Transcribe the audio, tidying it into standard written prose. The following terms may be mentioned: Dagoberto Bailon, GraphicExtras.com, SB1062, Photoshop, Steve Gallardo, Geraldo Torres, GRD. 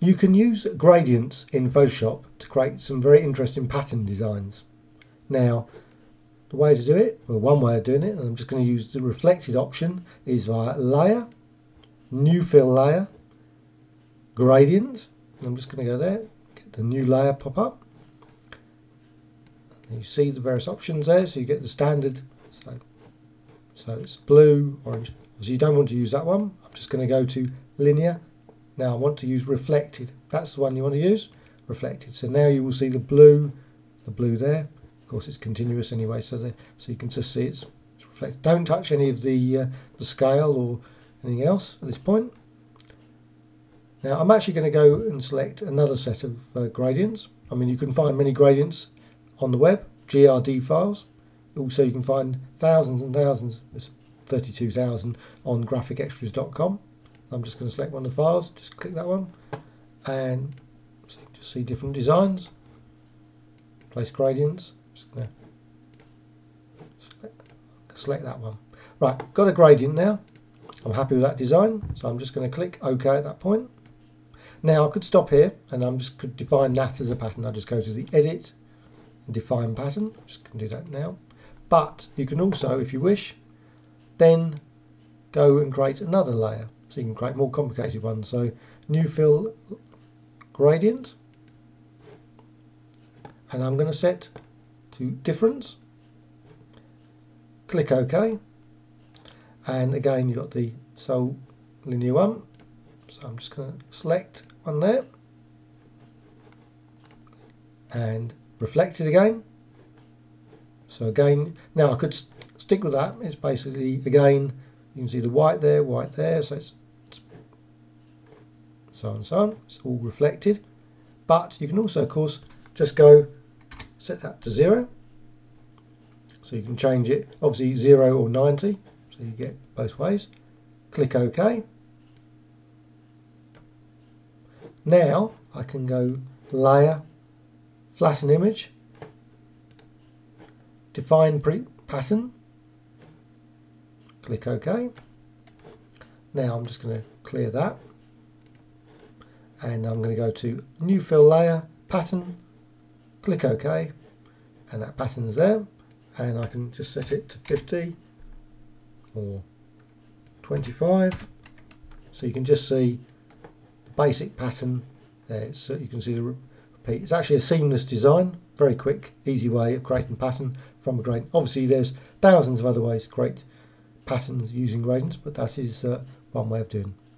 You can use gradients in Photoshop to create some very interesting pattern designs. Now, the way to do it, well, one way of doing it, and I'm just going to use the reflected option, is via Layer, New Fill Layer, Gradient. And I'm just going to go there, get the new layer pop up. And you see the various options there, so you get the standard. So it's blue, orange. Obviously, you don't want to use that one. I'm just going to go to Linear. Now I want to use reflected. That's the one you want to use, reflected. So now you will see the blue there. Of course, it's continuous anyway, so you can just see it's reflected. Don't touch any of the scale or anything else at this point. Now I'm actually going to go and select another set of gradients. I mean, you can find many gradients on the web, GRD files. Also, you can find thousands and thousands, 32,000 on GraphicExtras.com. I'm just going to select one of the files, just click that one, and so you can just see different designs, place gradients. Just going to select that one. Right, got a gradient now. I'm happy with that design, so I'm just going to click OK at that point. Now I could stop here, and I'm just could define that as a pattern. I just go to the Edit, and Define Pattern. Just can do that now. But you can also, if you wish, then go and create another layer. So you can create more complicated ones. So New Fill Gradient, and I'm going to set to Difference. Click OK, and again you've got the sole linear one. So I'm just going to select one there, and reflect it again. So again, now I could stick with that. It's basically again. You can see the white there, so it's so and so on. It's all reflected. But you can also, of course, just go set that to 0. So you can change it, obviously 0 or 90, so you get both ways. Click OK. Now I can go Layer, Flatten Image, Define Pattern. Click OK. Now I'm just going to clear that, and I'm going to go to New Fill Layer, Pattern, click OK, and that pattern is there, and I can just set it to 50 or 25, so you can just see the basic pattern there, so you can see the repeat. It's actually a seamless design, very quick, easy way of creating pattern from a gradient. Obviously there's thousands of other ways to create patterns using gradients, but that is one way of doing it.